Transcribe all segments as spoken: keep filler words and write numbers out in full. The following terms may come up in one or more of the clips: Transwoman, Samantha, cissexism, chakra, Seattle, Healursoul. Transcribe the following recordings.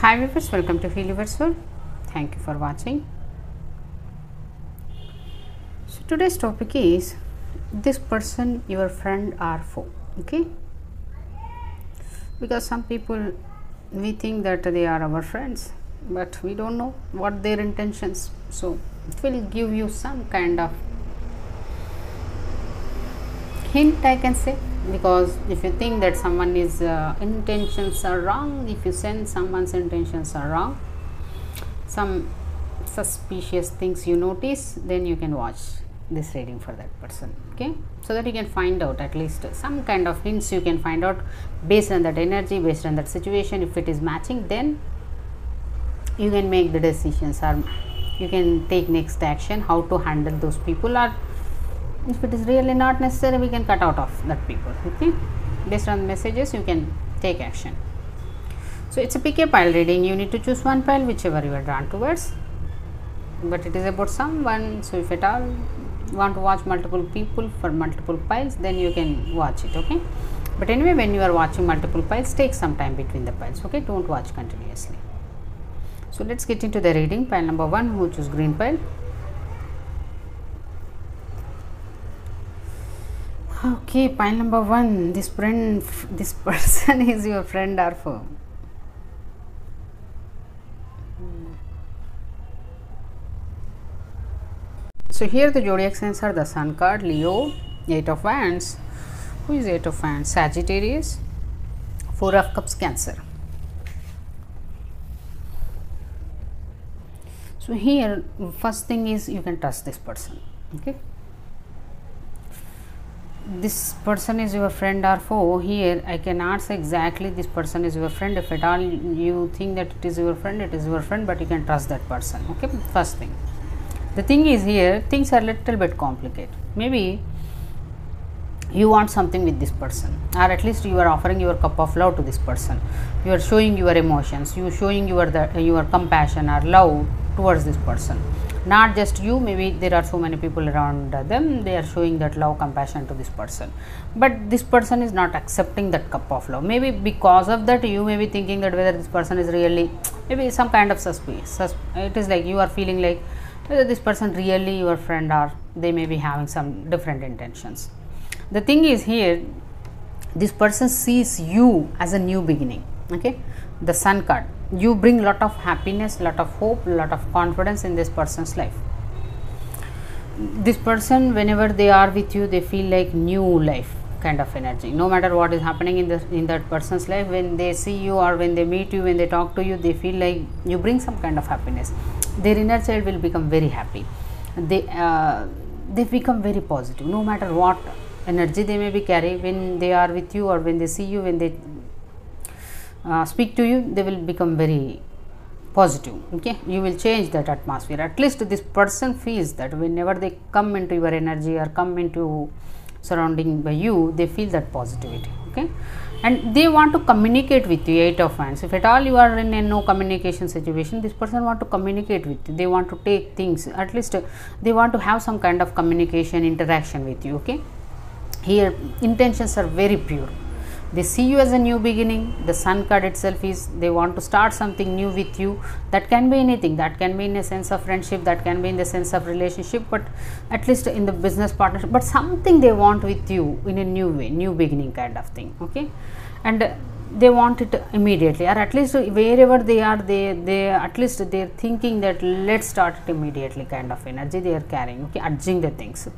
Hi viewers, welcome to Healursoul. Thank you for watching. So today's topic is this person, your friend or foe. Okay, because some people we think that they are our friends, but we don't know what their intentions. So it will give you some kind of hint, I can say. Because if you think that someone is uh, intentions are wrong, if you sense someone's intentions are wrong, some suspicious things you notice, then you can watch this reading for that person, okay, so that you can find out at least some kind of hints. You can find out based on that energy, based on that situation. If it is matching, then you can make the decisions or you can take next action how to handle those people, or if it is really not necessary, we can cut out of that people, okay. Based on messages, you can take action. So it's a pick a pile reading. You need to choose one pile whichever you are drawn towards, but it is about someone. So if at all you want to watch multiple people for multiple piles, then you can watch it, okay. But anyway, when you are watching multiple piles, take some time between the piles, okay. Don't watch continuously. So let's get into the reading. Pile number one, who choose green pile? Okay, pile number one, this friend, this person is your friend or foe. So here the zodiac signs are the Sun card, Leo, Eight of Wands. Who is Eight of Wands? Sagittarius. Four of Cups, Cancer. So here first thing is you can trust this person, okay. This person is your friend or foe. Here I cannot say exactly this person is your friend. If at all you think that it is your friend, it is your friend, but you can trust that person, okay. First thing, the thing is here things are little bit complicated. Maybe you want something with this person, or at least you are offering your cup of love to this person. You are showing your emotions, you are showing your the, your compassion or love towards this person. Not just you, maybe there are so many people around them, they are showing that love, compassion to this person, but this person is not accepting that cup of love. Maybe because of that you may be thinking that whether this person is really, maybe some kind of suspicious. It is like you are feeling like whether this person really your friend or they may be having some different intentions. The thing is here, this person sees you as a new beginning, okay. The Sun card, you bring lot of happiness, lot of hope, lot of confidence in this person's life. This person, whenever they are with you, they feel like new life kind of energy. No matter what is happening in the in that person's life, when they see you or when they meet you, when they talk to you, they feel like you bring some kind of happiness. Their inner child will become very happy. They uh, they become very positive. No matter what energy they may be carrying when they are with you or when they see you, when they Uh, speak to you, they will become very positive, okay. You will change that atmosphere. At least this person feels that whenever they come into your energy or come into surrounding by you, they feel that positivity, okay. And they want to communicate with you. Eight of Wands, if at all you are in a no communication situation, this person want to communicate with you. They want to take things, at least uh, they want to have some kind of communication, interaction with you, okay. Here intentions are very pure. They see you as a new beginning. The Sun card itself is they want to start something new with you. That can be anything. That can be in a sense of friendship, that can be in the sense of relationship, but at least in the business partnership, but something they want with you in a new way, new beginning kind of thing, okay. And uh, they want it immediately, or at least wherever they are, they they at least they are thinking that let's start it immediately kind of energy they are carrying, okay. Urging the things.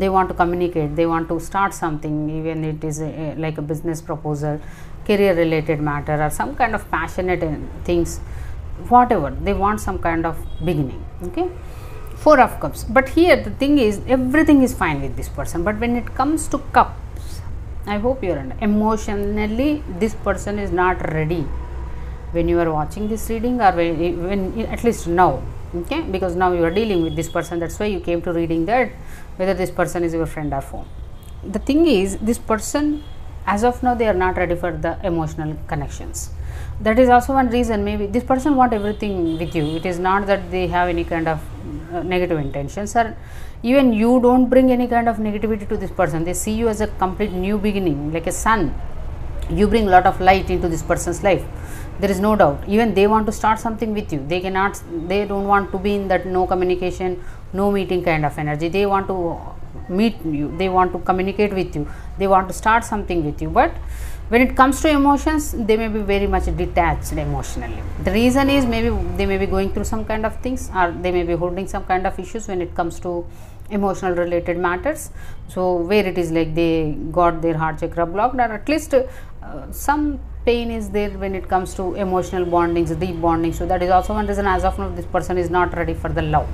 They want to communicate, they want to start something, even it is a, a, like a business proposal, career related matter, or some kind of passionate things, whatever they want, some kind of beginning, okay. Four of Cups, but here the thing is everything is fine with this person, but when it comes to cups, I hope you are under, emotionally this person is not ready when you are watching this reading, or when, when at least now, okay, because now you are dealing with this person, that's why you came to reading that whether this person is your friend or foe. The thing is, this person as of now, they are not ready for the emotional connections. That is also one reason. Maybe this person want everything with you. It is not that they have any kind of uh, negative intentions, or even you don't bring any kind of negativity to this person. They see you as a complete new beginning, like a sun. you bring lot of light into this person's life. There is no doubt. Even they want to start something with you. They cannot, they don't want to be in that no communication, no meeting kind of energy. They want to meet you, they want to communicate with you, they want to start something with you. But when it comes to emotions, they may be very much detached emotionally. The reason is maybe they may be going through some kind of things, or they may be holding some kind of issues when it comes to emotional related matters. So where it is like they got their heart chakra blocked, or at least uh, some pain is there when it comes to emotional bondings, deep bonding. So that is also one reason as of now this person is not ready for the love,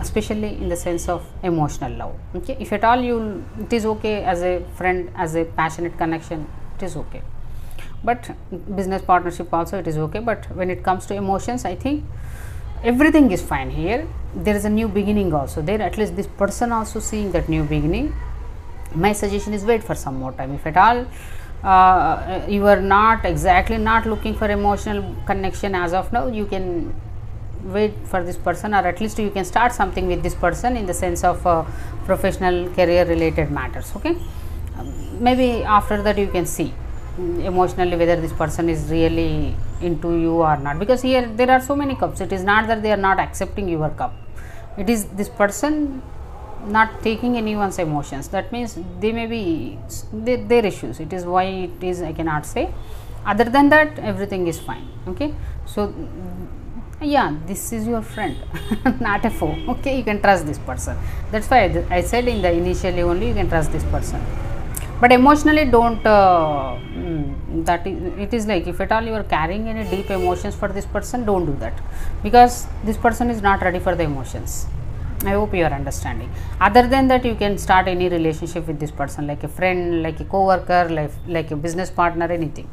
especially in the sense of emotional love. Okay, if at all you, it is okay as a friend, as a passionate connection, it is okay, but business partnership also it is okay. But when it comes to emotions, I think everything is fine here. There is a new beginning also there, at least this person also seeing that new beginning. My suggestion is wait for some more time. If at all uh, you are not exactly not looking for emotional connection as of now, you can wait for this person, or at least you can start something with this person in the sense of uh, professional career related matters. Okay, um, maybe after that you can see emotionally whether this person is really into you or not, because here there are so many cups. It is not that they are not accepting your cup, it is this person not taking anyone's emotions. That means they may be they, their issues. It is why it is I cannot say. Other than that, everything is fine. Okay, so yeah, this is your friend, not a foe. Okay, you can trust this person. That's why I, th I said in the initially only you can trust this person, but emotionally don't uh, mm, that is, it is like if at all you are carrying any deep emotions for this person, don't do that, because this person is not ready for the emotions. I hope you are understanding. Other than that, you can start any relationship with this person, like a friend, like a co-worker, like, like a business partner, anything.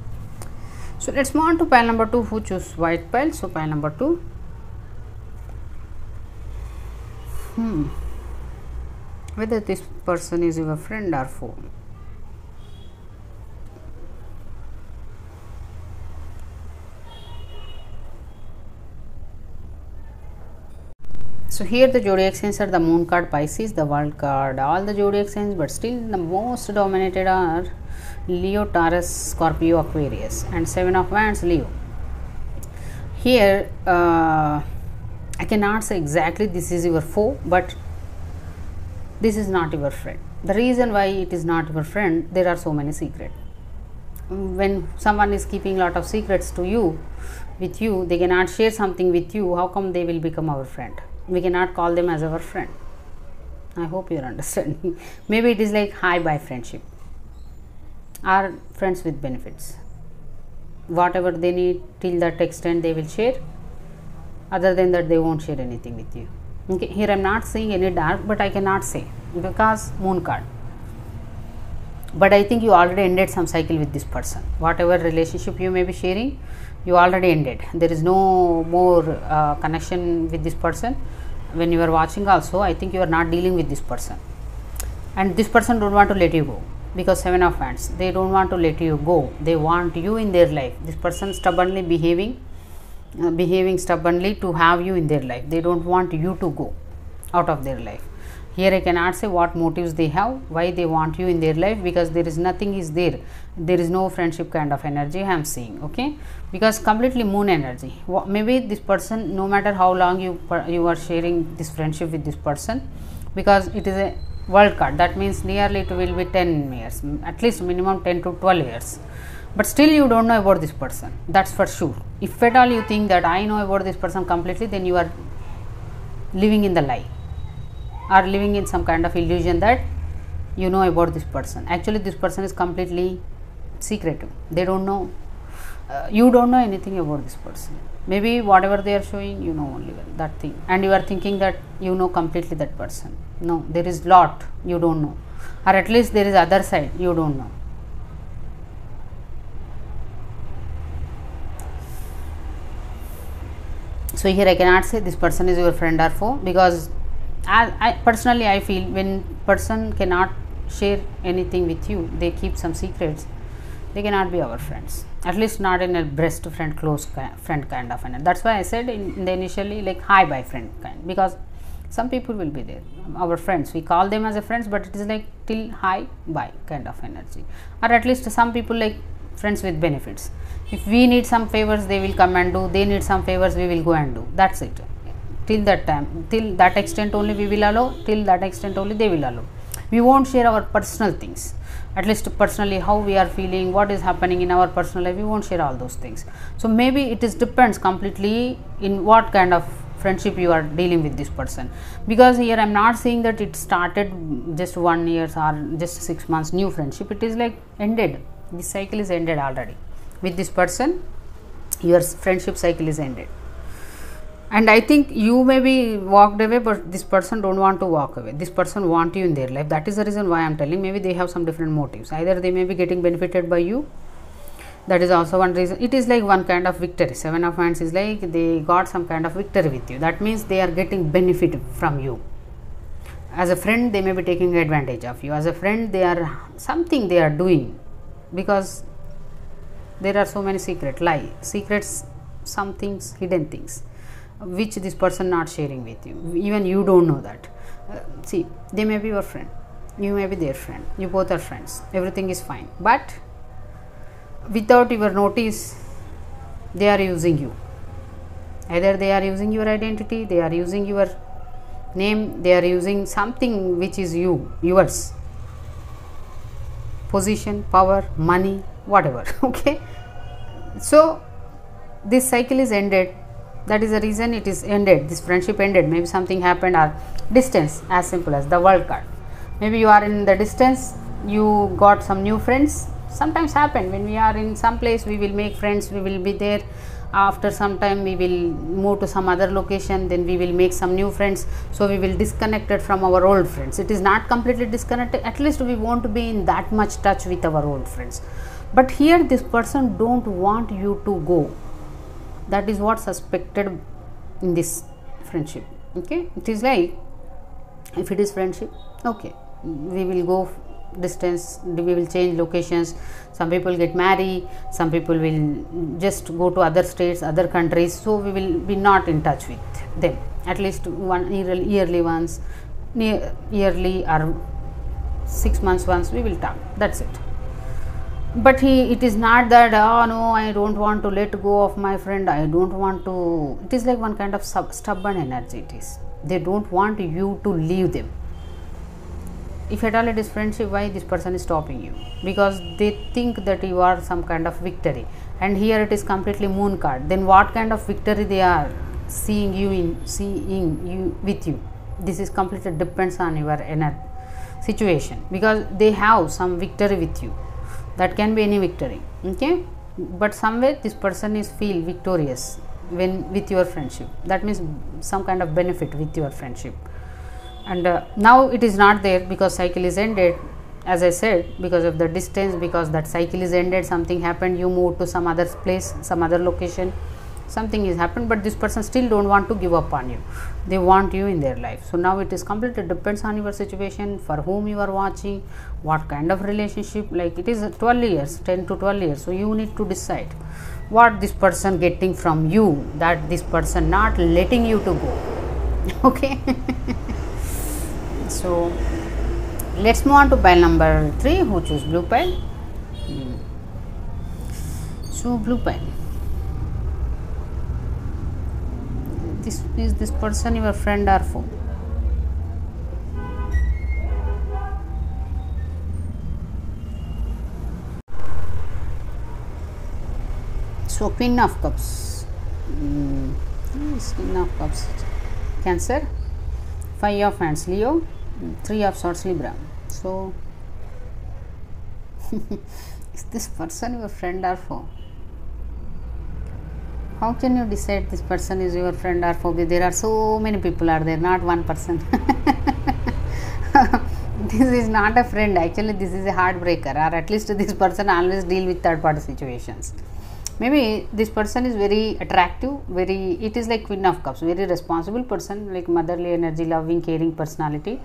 So let's move on to pile number two. Who choose white pile? So pile number two. Hmm. Whether this person is your friend or foe. So here the zodiac signs are the moon card Pisces, the world card, all the zodiac signs, but still the most dominated are Leo, Taurus, Scorpio, Aquarius, and Seven of Wands, Leo. Here, uh, I cannot say exactly this is your foe, but this is not your friend. The reason why it is not your friend, there are so many secrets. When someone is keeping lot of secrets to you, with you, they cannot share something with you, how come they will become our friend? We cannot call them as our friend. I hope you are understanding. Maybe it is like hi bye friendship. Are friends with benefits, whatever they need till that extent they will share, other than that they won't share anything with you. Okay, here I am not seeing any dark, but I cannot say because moon card, but I think you already ended some cycle with this person. Whatever relationship you may be sharing, you already ended. There is no more uh, connection with this person. When you are watching also, I think you are not dealing with this person, and this person don't want to let you go. Because Seven of Wands, they don't want to let you go, they want you in their life. This person stubbornly behaving, uh, behaving stubbornly to have you in their life. They don't want you to go out of their life. Here I cannot say what motives they have, why they want you in their life, because there is nothing is there. There is no friendship kind of energy I am seeing, okay? Because completely moon energy. Maybe this person, no matter how long you, you are sharing this friendship with this person, because it is a world card, that means nearly it will be ten years, at least minimum ten to twelve years, but still you don't know about this person, that's for sure. If at all you think that I know about this person completely, then you are living in the lie, or living in some kind of illusion that you know about this person. Actually this person is completely secretive, they don't know, uh, you don't know anything about this person. Maybe whatever they are showing, you know only that thing, and you are thinking that you know completely that person. No, there is lot you don't know, or at least there is other side you don't know. So here I cannot say this person is your friend or foe, because I, I personally I feel when person cannot share anything with you, they keep some secrets, they cannot be our friends, at least not in a best friend, close friend kind of friend. That's why I said in, in the initially like hi bye friend kind, because some people will be there, our friends, we call them as a friends, but it is like till hi bye kind of energy, or at least some people like friends with benefits. If we need some favors, they will come and do, they need some favors, we will go and do. That's it. Till that time, till that extent only we will allow, till that extent only they will allow. We won't share our personal things, at least personally how we are feeling, what is happening in our personal life, we won't share all those things. So maybe it is depends completely in what kind of friendship you are dealing with this person, because here I am not saying that it started just one year or just six months new friendship. It is like ended, this cycle is ended already with this person, your friendship cycle is ended. And I think you may be walked away, but this person don't want to walk away. This person want you in their life. That is the reason why I am telling. Maybe they have some different motives. Either they may be getting benefited by you. That is also one reason. It is like one kind of victory. Seven of Wands is like they got some kind of victory with you. That means they are getting benefit from you. As a friend, they may be taking advantage of you. As a friend, they are something they are doing, because there are so many secret lie, secrets, some things, hidden things, which this person not sharing with you, even you don't know that. Uh, see, they may be your friend, you may be their friend, you both are friends, everything is fine, but without your notice they are using you. Either they are using your identity, they are using your name, they are using something which is you, yours, position, power, money, whatever. Okay, so this cycle is ended. That is the reason it is ended, this friendship ended. Maybe something happened, or distance, as simple as the world card. Maybe you are in the distance, you got some new friends. Sometimes happen when we are in some place, we will make friends, we will be there. After some time we will move to some other location, then we will make some new friends. So we will disconnected from our old friends. It is not completely disconnected, at least we won't be in that much touch with our old friends. But here this person don't want you to go. That is what suspected in this friendship. Okay, it is like, if it is friendship, okay, we will go distance, we will change locations, some people get married, some people will just go to other states, other countries, so we will be not in touch with them, at least one yearly once, yearly or six months once we will talk, that's it. But he, it is not that, oh no, I don't want to let go of my friend, I don't want to. It is like one kind of sub, stubborn energy it is. They don't want you to leave them. If at all it is friendship, why this person is stopping you? Because they think that you are some kind of victory. And here it is completely moon card. Then what kind of victory they are seeing you in, seeing you with you? This is completely depends on your inner situation, because they have some victory with you. That can be any victory, okay, but somewhere this person is feel victorious when with your friendship. That means some kind of benefit with your friendship. And uh, now it is not there, because cycle is ended, as I said, because of the distance, because that cycle is ended, something happened, you moved to some other place, some other location, something is happened, but this person still don't want to give up on you. They want you in their life. So now it is completely depends on your situation, for whom you are watching, what kind of relationship. Like it is twelve years, ten to twelve years, so you need to decide what this person getting from you, that this person not letting you to go. Okay. So let's move on to pile number three. Who choose blue pile? Hmm. So blue pile, This is this person your friend or foe? So Queen of Cups, mm. Queen of Cups, Cancer, Five of Wands, Leo, Three of Swords, Libra. So is this person your friend or foe? How can you decide this person is your friend or foe? There are so many people are there, not one person. This is not a friend, actually this is a heartbreaker, or at least this person always deal with third party situations. Maybe this person is very attractive, very, it is like Queen of Cups, very responsible person, like motherly energy, loving, caring personality.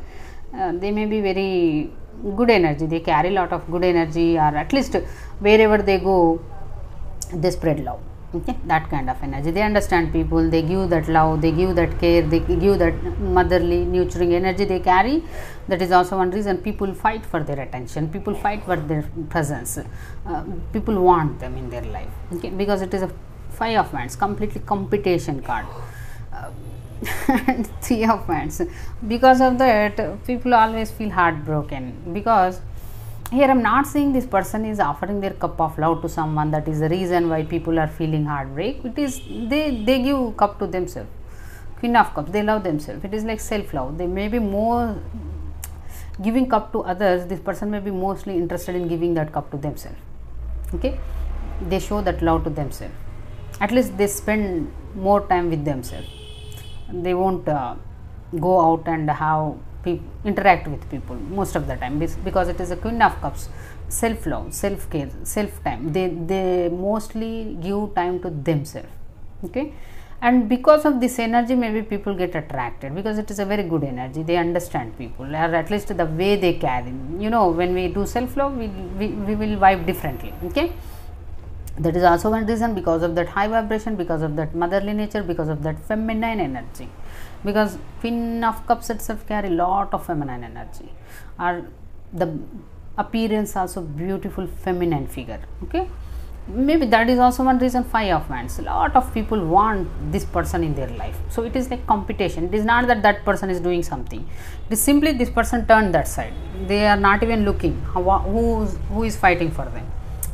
Uh, they may be very good energy, they carry a lot of good energy, or at least wherever they go, they spread love. Okay, that kind of energy. They understand people, they give that love, they give that care, they give that motherly, nurturing energy they carry. That is also one reason people fight for their attention, people fight for their presence, uh, people want them in their life. Okay, because it is a five of wands, completely competition card. Uh, and three of wands. Because of that, people always feel heartbroken, because here I am not saying this person is offering their cup of love to someone. That is the reason why people are feeling heartbreak. It is they they give cup to themselves. Queen of Cups, they love themselves. It is like self-love. They may be more giving cup to others. This person may be mostly interested in giving that cup to themselves. Okay, they show that love to themselves. At least they spend more time with themselves. They won't uh, go out and have people interact with people most of the time, because it is a Queen of Cups, self-love, self-care, self-time. They they mostly give time to themselves. Okay, and because of this energy, maybe people get attracted, because it is a very good energy. They understand people, or at least the way they carry. You know, when we do self-love, we, we we will vibe differently. Okay. That is also one reason, because of that high vibration, because of that motherly nature, because of that feminine energy. Because Queen of Cups itself carry lot of feminine energy, or the appearance also beautiful feminine figure. Okay, maybe that is also one reason. Five of Wands, lot of people want this person in their life. So it is like competition. It is not that that person is doing something. It is simply this person turned that side. They are not even looking who who is fighting for them.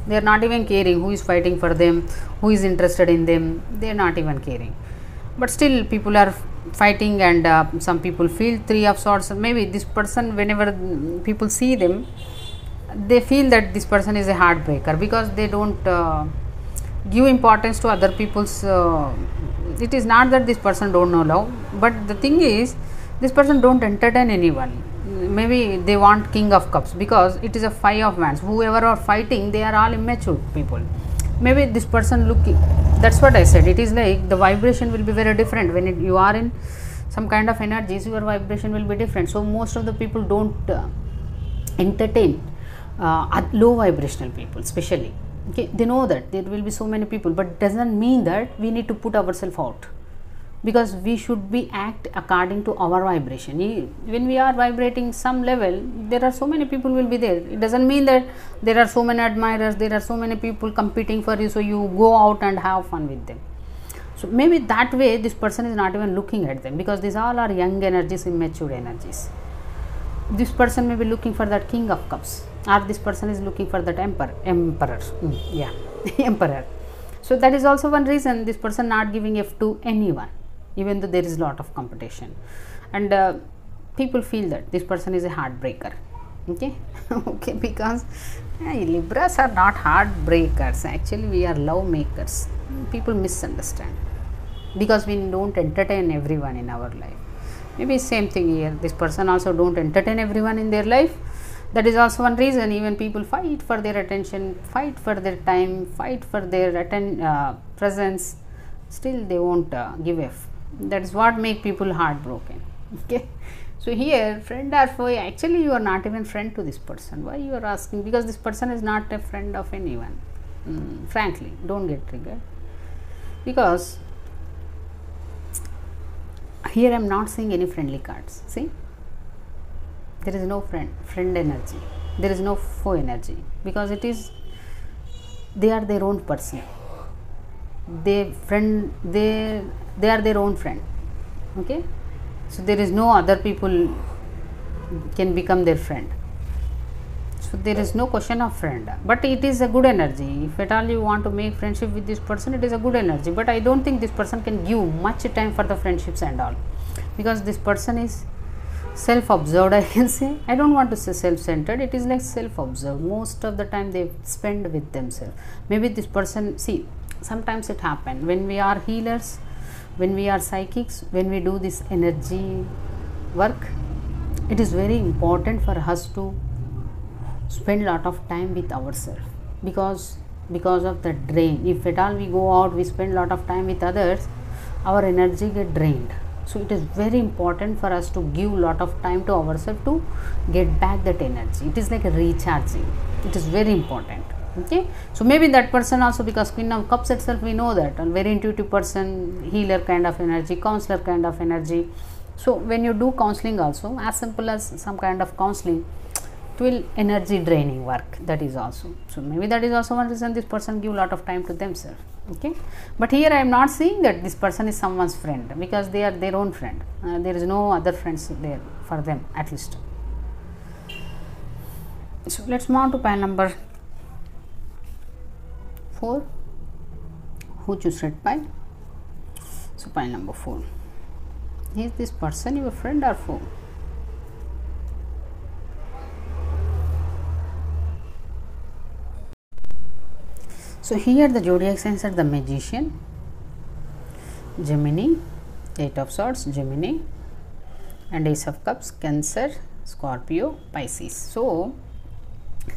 They are not even caring who is fighting for them, who is interested in them. They are not even caring. But still people are fighting, and uh, some people feel three of swords. Maybe this person, whenever people see them, they feel that this person is a heartbreaker, because they don't uh, give importance to other people's. Uh, it is not that this person don't know love, but the thing is, this person don't entertain anyone. Maybe they want King of Cups, because it is a five of wands. Whoever are fighting, they are all immature people. Maybe this person looking, that's what I said. It is like the vibration will be very different. When it, you are in some kind of energies, your vibration will be different. So most of the people don't uh, entertain uh, low vibrational people, especially. Okay, they know that there will be so many people, but it doesn't mean that we need to put ourselves out. Because we should be act according to our vibration. When we are vibrating some level, there are so many people will be there. It doesn't mean that there are so many admirers, there are so many people competing for you, so you go out and have fun with them. So maybe that way this person is not even looking at them, because these all are young energies, immature energies. This person may be looking for that King of Cups, or this person is looking for that emperor. Emperor. Mm, yeah, emperor. So that is also one reason this person not giving F to anyone, even though there is a lot of competition. And uh, people feel that this person is a heartbreaker. Okay, okay, because hey, Libras are not heartbreakers. Actually, we are love makers. People misunderstand, because we don't entertain everyone in our life. Maybe same thing here. This person also don't entertain everyone in their life. That is also one reason even people fight for their attention, fight for their time, fight for their atten uh, presence. Still, they won't uh, give F. That is what make people heartbroken. Okay, so here friend or foe, actually you are not even friend to this person. Why you are asking? Because this person is not a friend of anyone. Mm, frankly, don't get triggered, because here I am not seeing any friendly cards. See, there is no friend friend energy, there is no foe energy, because it is they are their own person. They friend they they are their own friend. Okay, so there is no other people can become their friend. So there is no question of friend, but it is a good energy. If at all you want to make friendship with this person, it is a good energy. But I don't think this person can give much time for the friendships and all, because this person is self-observed, I can say. I don't want to say self-centered. It is like self-observed. Most of the time they spend with themselves. Maybe this person, see, sometimes it happens when we are healers, when we are psychics, when we do this energy work, it is very important for us to spend a lot of time with ourselves, because because of the drain. If at all we go out, we spend a lot of time with others, our energy get drained. So it is very important for us to give a lot of time to ourselves to get back that energy. It is like a recharging. It is very important. Okay, so maybe that person also, because Queen of Cups itself, we know that a very intuitive person, healer kind of energy, counselor kind of energy. So when you do counseling also, as simple as some kind of counseling, it will energy draining work, that is also. So maybe that is also one reason this person give lot of time to themselves. Okay, but here I am not saying that this person is someone's friend, because they are their own friend. Uh, there is no other friends there for them, at least. So let's move on to pile number four. Who choose red pile? So pile number four. Is this person your friend or foe? So here the zodiac signs are the Magician, Gemini, Eight of Swords, Gemini, and Ace of Cups, Cancer, Scorpio, Pisces. So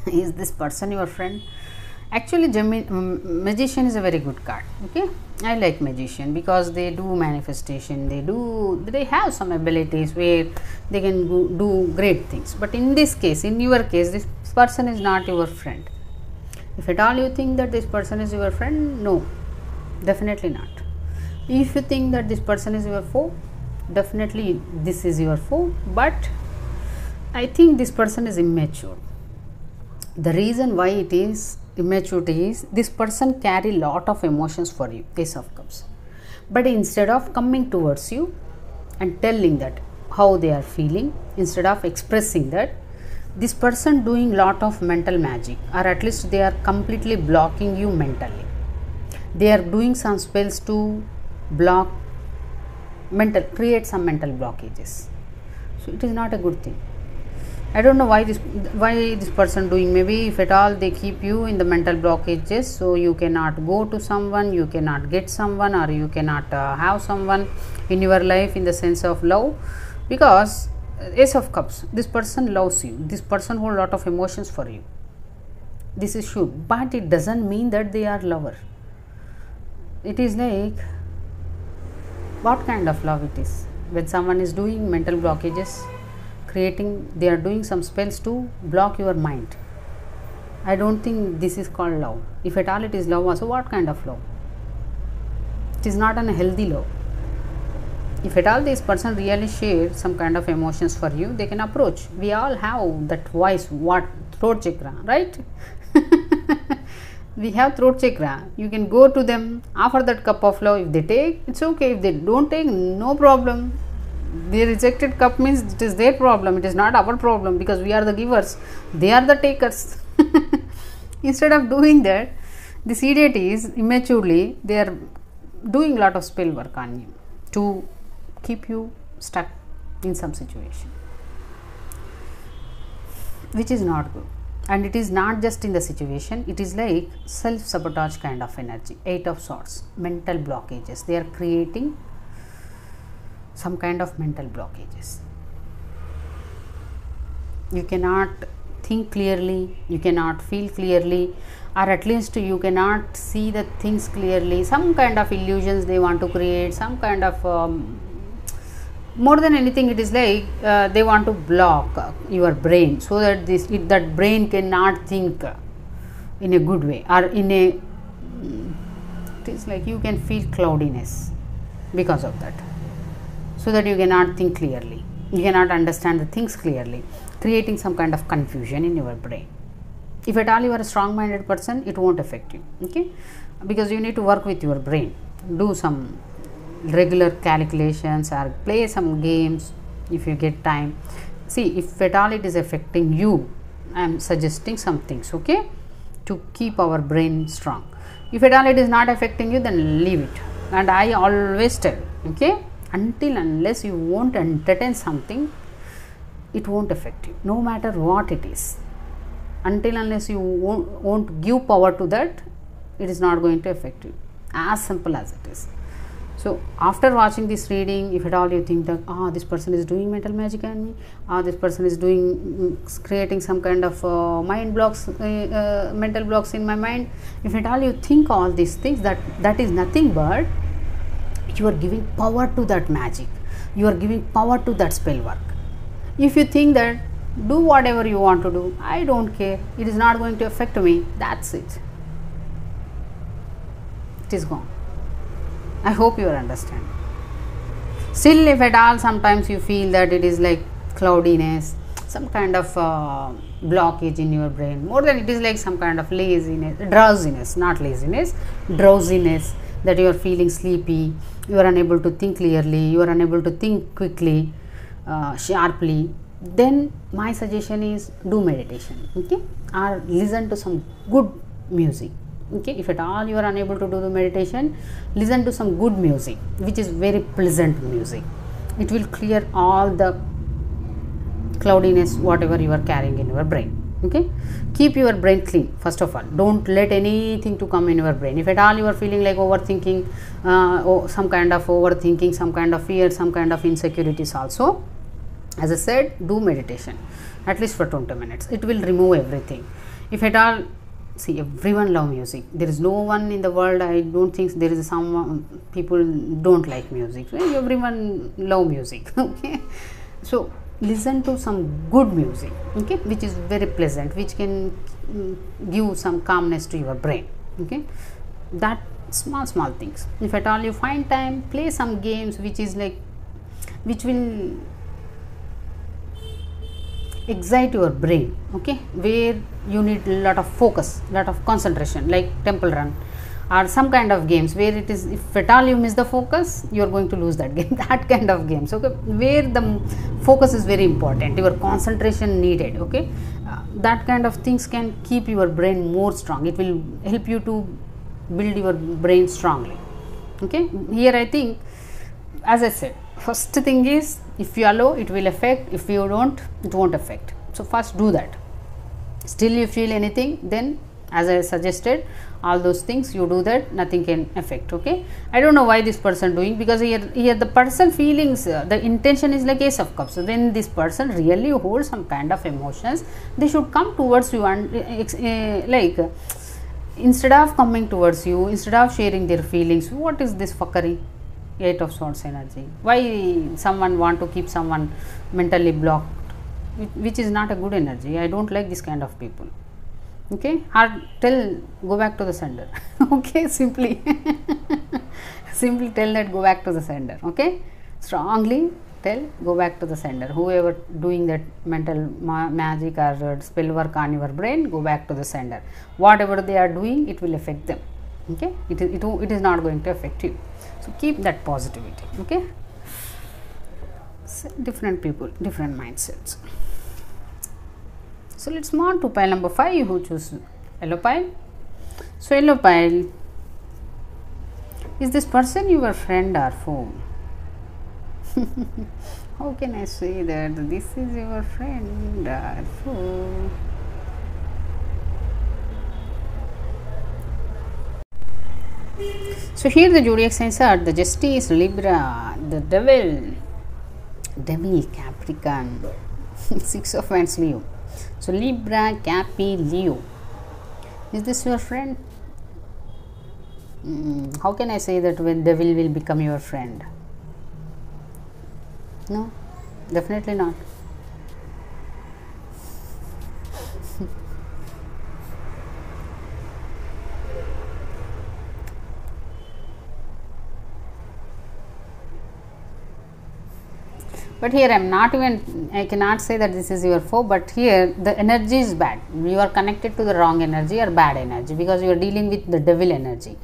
is this person your friend? Actually, Gemini, um, Magician is a very good card. Okay, I like Magician because they do manifestation, they do, they have some abilities where they can go, do great things. But in this case, in your case, this person is not your friend. If at all you think that this person is your friend, no, definitely not. If you think that this person is your foe, definitely this is your foe. But I think this person is immature. The reason why it is immaturity is this person carry lot of emotions for you, Ace of Cups. But instead of coming towards you and telling that how they are feeling, instead of expressing that, this person doing lot of mental magic, or at least they are completely blocking you mentally. They are doing some spells to block mental, create some mental blockages. So it is not a good thing. I don't know why this why this person doing. Maybe if at all they keep you in the mental blockages, so you cannot go to someone, you cannot get someone, or you cannot uh, have someone in your life in the sense of love. Because Ace of Cups, this person loves you, this person holds a lot of emotions for you, this is sure. But it doesn't mean that they are lover. It is like, what kind of love it is when someone is doing mental blockages, creating, they are doing some spells to block your mind. I don't think this is called love. If at all it is love also, what kind of love? It is not an healthy love. If at all this person really share some kind of emotions for you, they can approach. We all have that voice, what? Throat chakra, right? We have throat chakra. You can go to them, offer that cup of love. If they take, it's okay. If they don't take, no problem. They rejected cup means it is their problem, it is not our problem, because we are the givers, they are the takers. Instead of doing that, this idiot is immaturely, they are doing lot of spell work on you to keep you stuck in some situation, which is not good. And it is not just in the situation, it is like self-sabotage kind of energy. Eight of Swords, mental blockages, they are creating some kind of mental blockages. You cannot think clearly, you cannot feel clearly, or at least you cannot see the things clearly. Some kind of illusions they want to create, some kind of um, more than anything, it is like uh, they want to block your brain so that this that brain cannot think in a good way, or in a, it is like you can feel cloudiness because of that. So that you cannot think clearly, you cannot understand the things clearly, creating some kind of confusion in your brain. If at all you are a strong-minded person, it won't affect you, okay? Because you need to work with your brain, do some regular calculations or play some games if you get time. See, if at all it is affecting you, I am suggesting some things, okay? To keep our brain strong. If at all it is not affecting you, then leave it. And I always tell, okay? Until unless you won't entertain something, it won't affect you, no matter what it is. Until unless you won't, won't give power to that, it is not going to affect you. As simple as it is. So after watching this reading, if at all you think that ah, this person is doing mental magic on me, ah, this person is doing creating some kind of uh, mind blocks, uh, uh, mental blocks in my mind. If at all you think all these things, that that is nothing but you are giving power to that magic, you are giving power to that spell work. If you think that do whatever you want to do. I don't care. It is not going to affect me. That's it. It is gone. I hope you are understanding. Still, if at all, sometimes you feel that it is like cloudiness, some kind of uh, blockage in your brain. More than it is like some kind of laziness, drowsiness, not laziness, drowsiness, that you are feeling sleepy, you are unable to think clearly, you are unable to think quickly, uh, sharply. Then my suggestion is do meditation, okay, or listen to some good music. Okay, if at all you are unable to do the meditation, listen to some good music, which is very pleasant music. It will clear all the cloudiness, whatever you are carrying in your brain. Okay, keep your brain clean. First of all, don't let anything to come in your brain. If at all you are feeling like overthinking, uh, or some kind of overthinking, some kind of fear, some kind of insecurities also, as I said, do meditation at least for twenty minutes. It will remove everything. If at all, see, everyone love music. There is no one in the world, I don't think there is someone, people don't like music. Everyone love music. Okay, so listen to some good music, okay, which is very pleasant, which can give some calmness to your brain. Okay, that small small things. If at all you find time, play some games which is like, which will excite your brain, okay, where you need lot of focus, lot of concentration, like temple run or some kind of games where it is, if at all you miss the focus, you are going to lose that game. That kind of games, okay, where the focus is very important, your concentration needed, okay, uh, that kind of things can keep your brain more strong. It will help you to build your brain strongly. Okay, here I think, as I said, first thing is, if you allow, it will affect. If you don't, it won't affect. So first do that. Still you feel anything, then as I suggested, all those things you do that, nothing can affect. Okay, I don't know why this person doing, because here here the person feelings, uh, the intention is like Ace of Cups. So then this person really holds some kind of emotions. They should come towards you and uh, like uh, instead of coming towards you, instead of sharing their feelings, what is this fuckery? Eight of Swords energy. Why someone want to keep someone mentally blocked, which is not a good energy. I don't like this kind of people. Okay, or tell, go back to the sender. Okay, simply simply tell that, go back to the sender. Okay, strongly tell, go back to the sender. Whoever doing that mental ma magic or spell work on your brain, go back to the sender. Whatever they are doing, it will affect them. Okay, it is, it, it is not going to affect you. So keep that positivity. Okay, so different people, different mindsets. So let's move to pile number five. Who choose yellow pile? So yellow pile, is this person your friend or foe? How can I say that this is your friend or foe? So here the zodiac signs are the Justice, Libra, the Devil, Devil, Capricorn, Six of Wands, Leo. So Libra, Capi, Leo. Is this your friend? Mm, how can I say that when Devil will become your friend? No, definitely not. But here I am not even, I cannot say that this is your foe, but here the energy is bad. You are connected to the wrong energy or bad energy, because you are dealing with the Devil energy,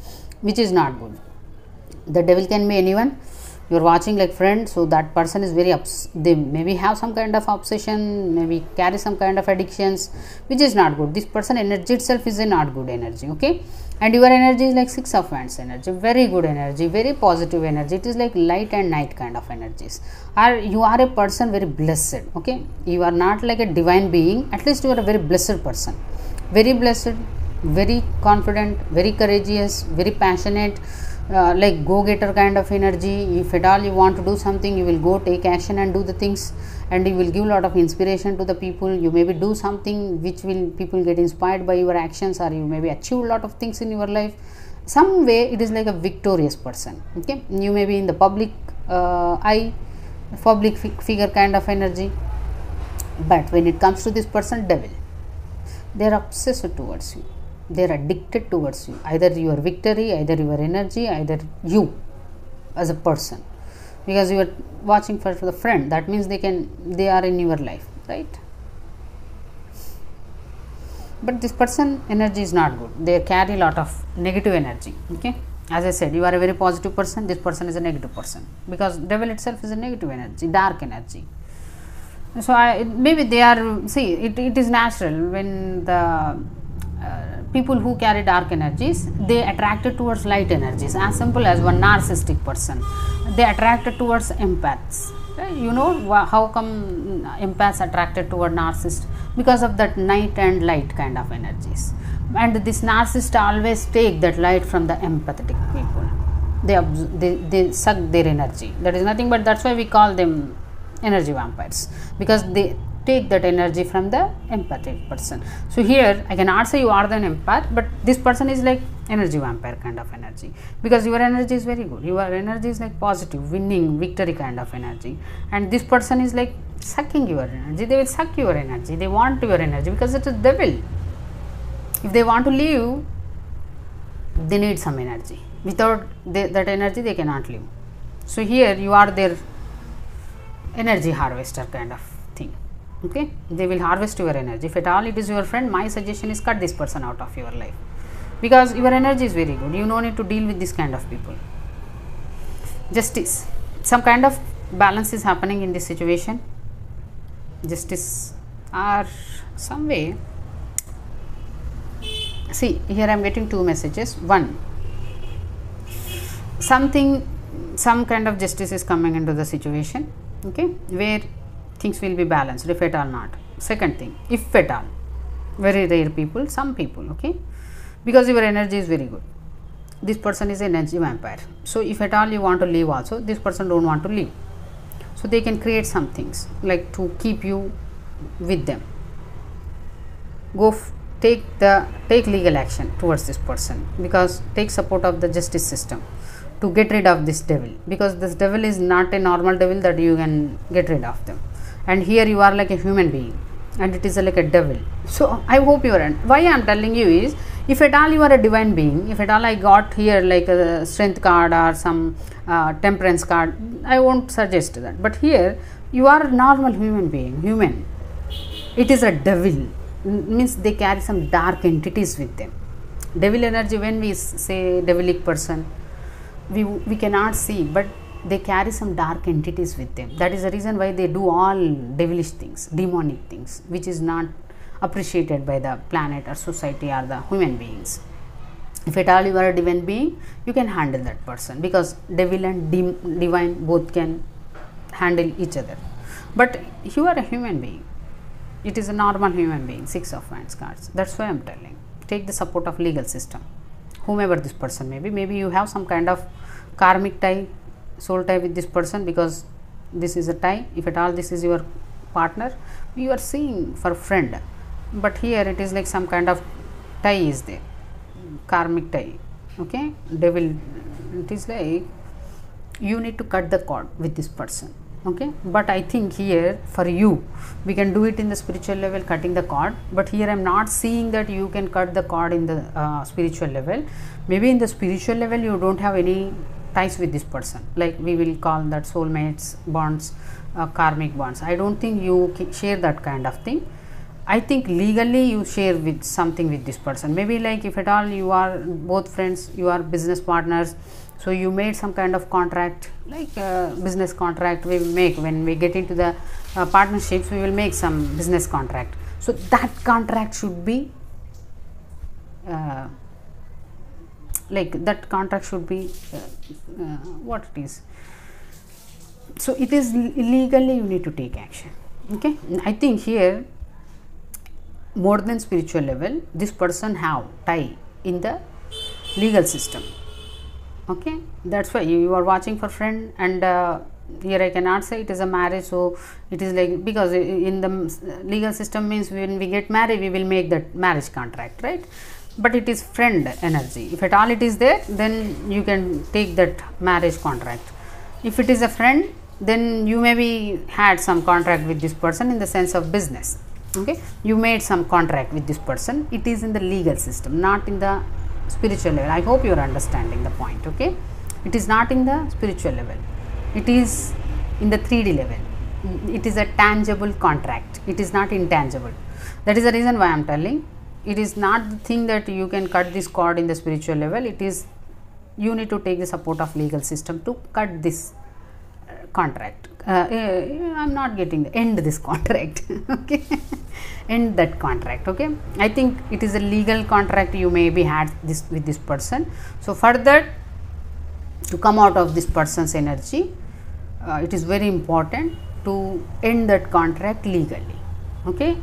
which is not good. The Devil can be anyone. You are watching like friend, so that person is very ups, they maybe have some kind of obsession, maybe carry some kind of addictions, which is not good. This person energy itself is a not good energy, okay. And your energy is like Six of Wands energy, very good energy, very positive energy. It is like light and night kind of energies. Or you are a person very blessed, okay. You are not like a divine being, at least you are a very blessed person. Very blessed, very confident, very courageous, very passionate, uh, like go-getter kind of energy. If at all you want to do something, you will go take action and do the things, and you will give a lot of inspiration to the people. You maybe do something which will people get inspired by your actions, or you maybe achieve a lot of things in your life. Some way it is like a victorious person, okay. You may be in the public uh, eye, public figure kind of energy. But when it comes to this person, devil, they are obsessed towards you. They are addicted towards you. Either your victory, either your energy, either you as a person. Because you are watching for the friend, that means they can, they are in your life, right? But this person energy is not good. They carry a lot of negative energy, okay? As I said, you are a very positive person, this person is a negative person. Because devil itself is a negative energy, dark energy. So, I, maybe they are, see, it, it is natural when the uh, people who carry dark energies, they attracted towards light energies. As simple as one narcissistic person, they attracted towards empaths. You know how come empaths attracted toward narcissists? Because of that night and light kind of energies. And this narcissist always take that light from the empathetic people. They, they, they suck their energy. That is nothing but that's why we call them energy vampires, because they take that energy from the empathic person. So here I cannot say you are an empath, but this person is like energy vampire kind of energy, because your energy is very good. Your energy is like positive, winning, victory kind of energy, and this person is like sucking your energy. They will suck your energy. They want your energy because it is devil. If they want to live, they need some energy. Without they, that energy, they cannot live. So here you are their energy harvester kind of thing, okay? They will harvest your energy. If at all it is your friend, my suggestion is cut this person out of your life, because your energy is very good. You no need to deal with this kind of people. Justice. Some kind of balance is happening in this situation. Justice are some way. See, here I am getting two messages. One, something, some kind of justice is coming into the situation, okay, where things will be balanced, if at all not. Second thing, if at all, very rare people, some people, okay, because your energy is very good. This person is an energy vampire. So, if at all you want to leave also, this person don't want to leave. So, they can create some things like to keep you with them. Go f take the, take legal action towards this person, because take support of the justice system to get rid of this devil, because this devil is not a normal devil that you can get rid of them. And here you are like a human being and it is like a devil. So I hope you are, why I am telling you is, if at all you are a divine being, if at all I got here like a strength card or some uh, temperance card, I won't suggest that. But here you are a normal human being, human. It is a devil, means they carry some dark entities with them. Devil energy, when we say devilic person, We, we cannot see, but they carry some dark entities with them. That is the reason why they do all devilish things, demonic things, which is not appreciated by the planet or society or the human beings. If at all you are a divine being, you can handle that person, because devil and dim, divine both can handle each other. But you are a human being. It is a normal human being, six of wands cards. That's why I am telling. Take the support of legal system. Whomever this person may be, maybe you have some kind of karmic tie, soul tie with this person, because this is a tie. If at all this is your partner, you are seeing for friend, but here it is like some kind of tie is there, karmic tie, okay, devil. It is like you need to cut the cord with this person, okay? But I think here for you, we can do it in the spiritual level, cutting the cord, but here I am not seeing that you can cut the cord in the uh, spiritual level. Maybe in the spiritual level you don't have any ties with this person, like we will call that soulmates bonds, uh, karmic bonds. I don't think you share that kind of thing. I think legally you share with something with this person, maybe like if at all you are both friends, you are business partners. So you made some kind of contract, like uh, business contract we make when we get into the uh, partnerships, we will make some business contract. So that contract should be, uh, like that contract should be, uh, uh, what it is. So it is legally you need to take action, okay? I think here, more than spiritual level, this person have tie in the legal system. Okay, that's why you, you are watching for friend, and uh, here I cannot say it is a marriage. So it is like, because in the legal system means when we get married, we will make that marriage contract, right? But it is friend energy. If at all it is there, then you can take that marriage contract. If it is a friend, then you may be had some contract with this person in the sense of business. Okay, you made some contract with this person. It is in the legal system, not in the spiritual level. I hope you are understanding the point. Okay, it is not in the spiritual level, it is in the three D level. It is a tangible contract, it is not intangible. That is the reason why I am telling, it is not the thing that you can cut this cord in the spiritual level. It is, you need to take the support of legal system to cut this contract. Uh, I am not getting the end this contract. Okay, end that contract. Okay, I think it is a legal contract you may be had this with this person. So for that, to come out of this person's energy, uh, it is very important to end that contract legally. Okay,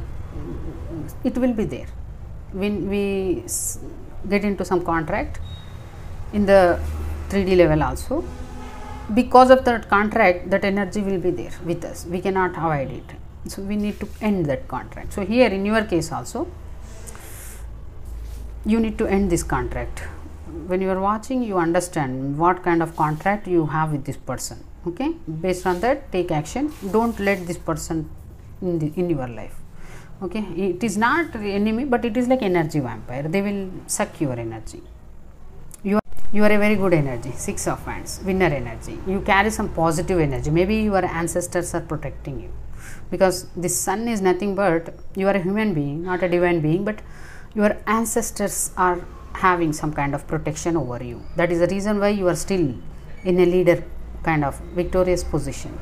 it will be there. When we get into some contract in the three D level also, because of that contract, that energy will be there with us. We cannot avoid it. So we need to end that contract. So here in your case also, you need to end this contract. When you are watching, you understand what kind of contract you have with this person. Okay, based on that, take action. Don't let this person in the, in your life. Okay, it is not the enemy, but it is like energy vampire. They will suck your energy. You are a very good energy, six of hands, winner energy. You carry some positive energy. Maybe your ancestors are protecting you, because this sun is nothing but, you are a human being, not a divine being, but your ancestors are having some kind of protection over you. That is the reason why you are still in a leader kind of victorious position.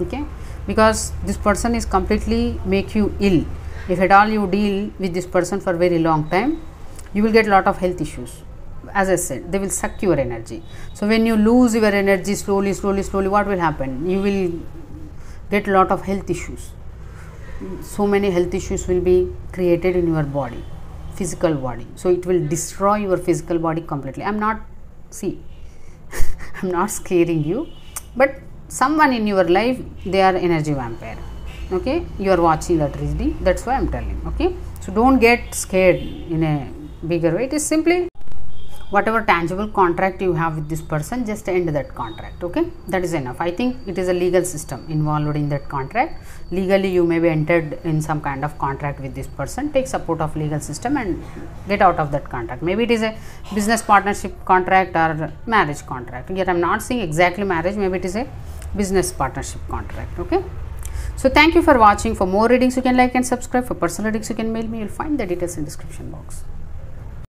Okay, because this person is completely make you ill. If at all you deal with this person for very long time, you will get lot of health issues. As I said, they will suck your energy. So when you lose your energy slowly, slowly, slowly, what will happen? You will get lot of health issues. So many health issues will be created in your body, physical body. So it will destroy your physical body completely. I'm not, see, I'm not scaring you, but someone in your life, they are energy vampire. Okay, you are watching that reading. That's why I'm telling. Okay, so don't get scared in a bigger way. It is simply, whatever tangible contract you have with this person, just end that contract. Okay, that is enough. I think it is a legal system involved in that contract. Legally you may be entered in some kind of contract with this person. Take support of legal system and get out of that contract. Maybe it is a business partnership contract or marriage contract. Yet I am not saying exactly marriage, maybe it is a business partnership contract. Okay, so thank you for watching. For more readings you can like and subscribe. For personal readings you can mail me. You will find the details in description box.